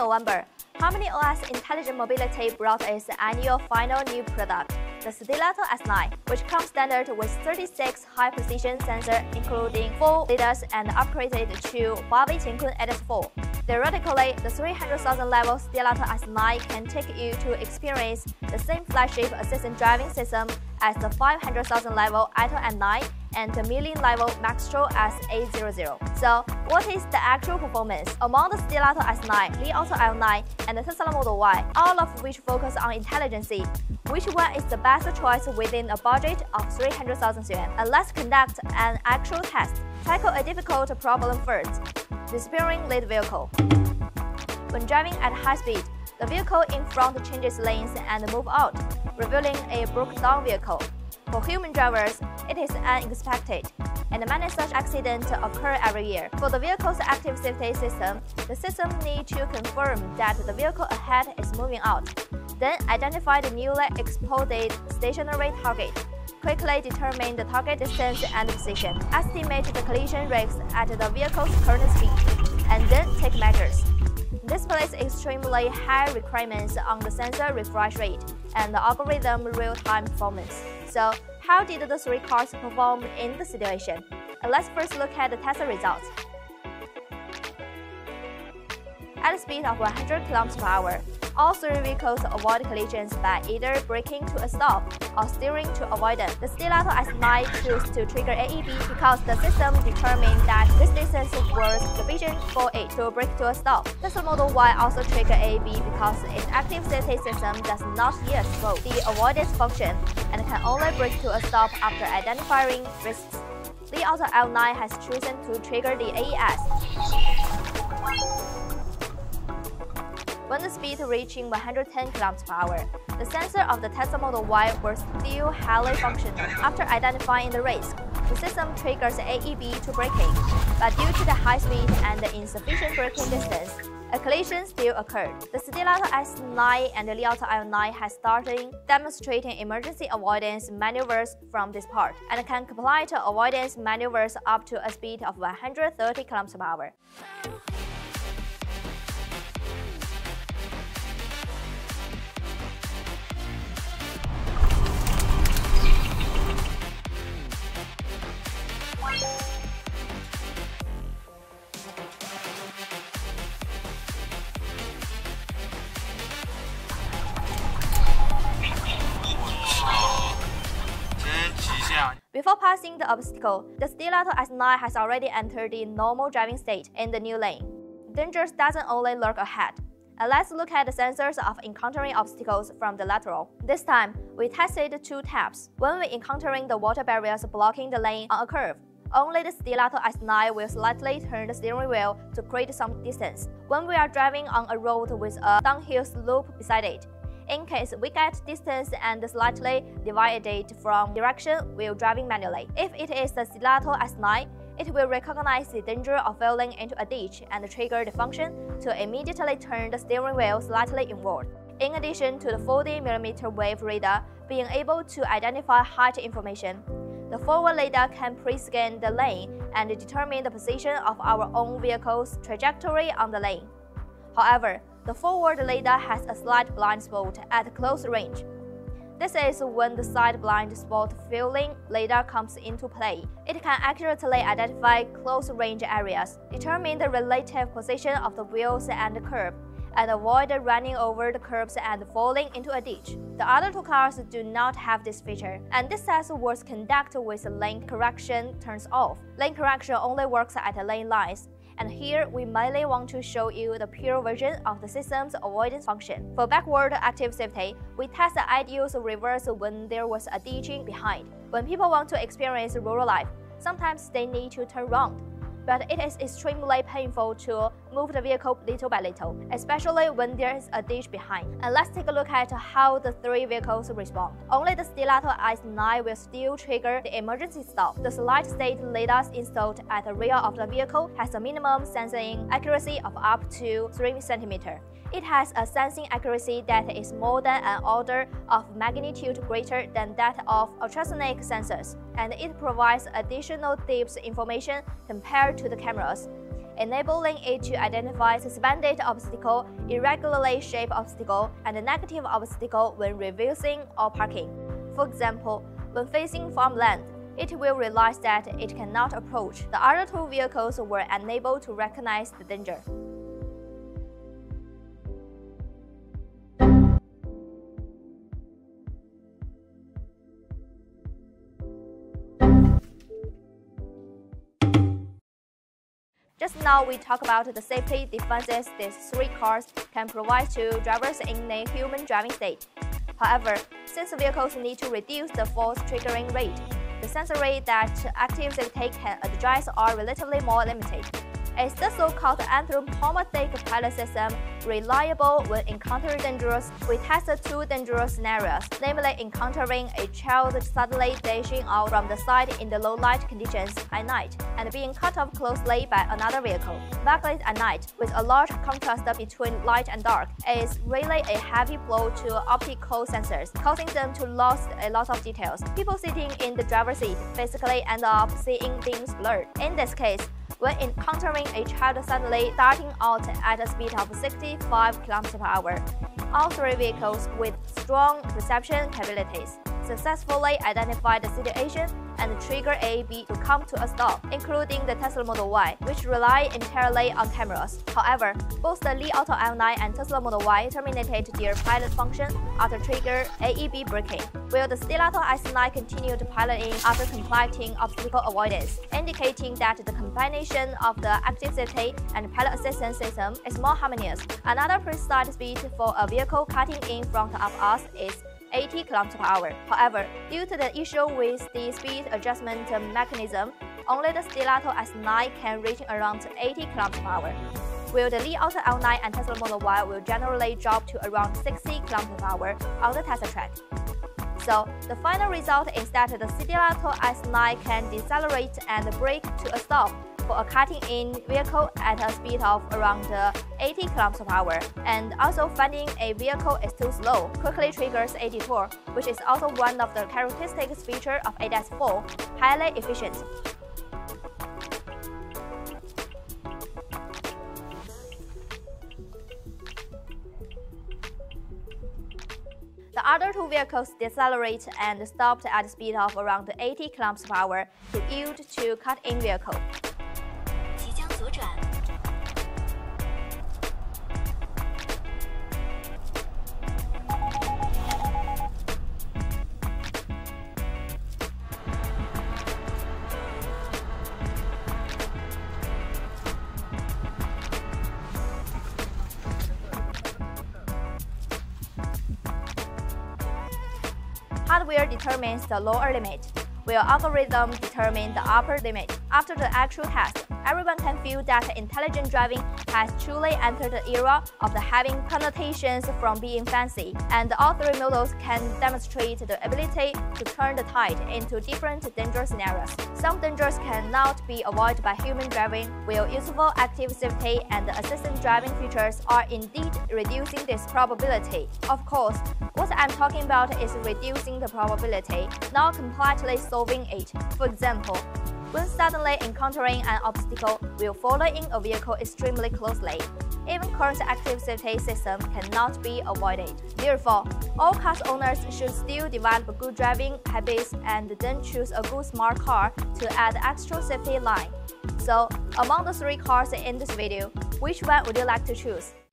November, Harmony OS Intelligent Mobility brought its annual final new product, the Stelato S9, which comes standard with 36 high-precision sensors, including 4 LiDARs and upgraded to Huawei Qiankun ADS 4. Theoretically, the 300,000-level Stelato S9 can take you to experience the same flagship assistant driving system as the 500,000-level Auto M9 and the million-level Maxtro S800. So, what is the actual performance? Among the Stelato S9, Li Auto L9, and the Tesla Model Y, all of which focus on intelligence, which one is the best choice within a budget of 300,000 yuan? And let's conduct an actual test. Tackle a difficult problem first: disappearing lead vehicle. When driving at high speed, the vehicle in front changes lanes and moves out, revealing a broken-down vehicle. For human drivers, it is unexpected, and many such accidents occur every year. For the vehicle's active safety system, the system needs to confirm that the vehicle ahead is moving out, then identify the newly exploded stationary target, quickly determine the target distance and position, estimate the collision risks at the vehicle's current speed, and then take measures. This places extremely high requirements on the sensor refresh rate and the algorithm real-time performance. So, how did the three cars perform in the situation? Let's first look at the test results. At a speed of 100 km/h, all three vehicles avoid collisions by either braking to a stop or steering to avoid them. The Stelato S9 chose to trigger AEB because the system determined that this distance was sufficient for it to brake to a stop. Tesla Model Y also triggered AEB because its active safety system does not yet solve the avoidance function and can only brake to a stop after identifying risks. Li Auto L9 has chosen to trigger the AES. When the speed reaching 110 km/h, the sensor of the Tesla Model Y was still highly functional. After identifying the risk, the system triggers AEB to braking, but due to the high speed and the insufficient braking distance, a collision still occurred. The Stelato S9 and the Li Auto L9 has started demonstrating emergency avoidance maneuvers from this part, and can comply to avoidance maneuvers up to a speed of 130 km/h. Before passing the obstacle, the Stelato S9 has already entered the normal driving state in the new lane. Danger doesn't only lurk ahead. And let's look at the sensors of encountering obstacles from the lateral. This time, we tested two taps. When we encountering the water barriers blocking the lane on a curve, only the Stelato S9 will slightly turn the steering wheel to create some distance. When we are driving on a road with a downhill slope beside it, in case we get distance and slightly divided from direction while driving manually. If it is the Stelato S9, it will recognize the danger of falling into a ditch and trigger the function to immediately turn the steering wheel slightly inward. In addition to the 40mm wave radar being able to identify height information, the forward radar can pre-scan the lane and determine the position of our own vehicle's trajectory on the lane. However, the forward radar has a slight blind spot at close range. This is when the side blind spot filling radar comes into play. It can accurately identify close range areas, determine the relative position of the wheels and the curb, and avoid running over the curbs and falling into a ditch. The other two cars do not have this feature, and this test was conducted with lane correction turns off. Lane correction only works at lane lines, and here we mainly want to show you the pure version of the system's avoidance function. For backward active safety, we test the ideal reverse when there was a ditching behind. When people want to experience rural life, sometimes they need to turn round, but it is extremely painful to move the vehicle little by little, especially when there is a ditch behind. And let's take a look at how the three vehicles respond. Only the Stelato S9 will still trigger the emergency stop. The solid state LiDARs installed at the rear of the vehicle has a minimum sensing accuracy of up to 3 cm. It has a sensing accuracy that is more than an order of magnitude greater than that of ultrasonic sensors, and it provides additional depth information compared to the cameras. enabling it to identify suspended obstacle, irregularly shaped obstacle, and negative obstacle when reversing or parking. For example, when facing farmland, it will realize that it cannot approach. The other two vehicles were unable to recognize the danger. Just now we talked about the safety defenses these three cars can provide to drivers in a human driving state. However, since vehicles need to reduce the force triggering rate, the sensory that active safety can address are relatively more limited. Is the so-called anthropomorphic pilot system reliable when encountering dangerous? We tested two dangerous scenarios, namely encountering a child suddenly dashing out from the side in the low light conditions at night and being cut off closely by another vehicle. Backlit at night, with a large contrast between light and dark, is really a heavy blow to optical sensors, causing them to lose a lot of details. People sitting in the driver's seat basically end up seeing things blurred. In this case, when encountering a child suddenly darting out at a speed of 65 km/h, all three vehicles with strong perception capabilities successfully identified the situation and trigger AEB to come to a stop, including the Tesla Model Y, which rely entirely on cameras. However, both the Li Auto L9 and Tesla Model Y terminated their pilot function after trigger AEB braking, while the Stelato S9 continued piloting after completing obstacle avoidance, indicating that the combination of the active safety and pilot assistance system is more harmonious. Another precise speed for a vehicle cutting in front of us is 80 km/h. However, due to the issue with the speed adjustment mechanism, only the Stelato S9 can reach around 80 km/h, while the Li Auto L9 and Tesla Model Y will generally drop to around 60 km/h on the Tesla track. So, the final result is that the Stelato S9 can decelerate and brake to a stop for a cutting-in vehicle at a speed of around 80 km/h, and also finding a vehicle is too slow quickly triggers ADS4, which is also one of the characteristics feature of ADS4, highly efficient. The other two vehicles decelerate and stopped at a speed of around 80 km/h to yield to cut-in vehicle. Hardware determines the lower limit, while algorithm determines the upper limit. After the actual test, everyone can feel that intelligent driving has truly entered the era of having connotations from being fancy, and all three models can demonstrate the ability to turn the tide into different danger scenarios. Some dangers cannot be avoided by human driving, while useful active safety and assistant driving features are indeed reducing this probability. Of course, what I'm talking about is reducing the probability, not completely solving it. For example, when suddenly encountering an obstacle, while following a vehicle extremely closely, even current active safety system cannot be avoided. Therefore, all car owners should still develop good driving habits and then choose a good smart car to add extra safety line. So, among the three cars in this video, which one would you like to choose?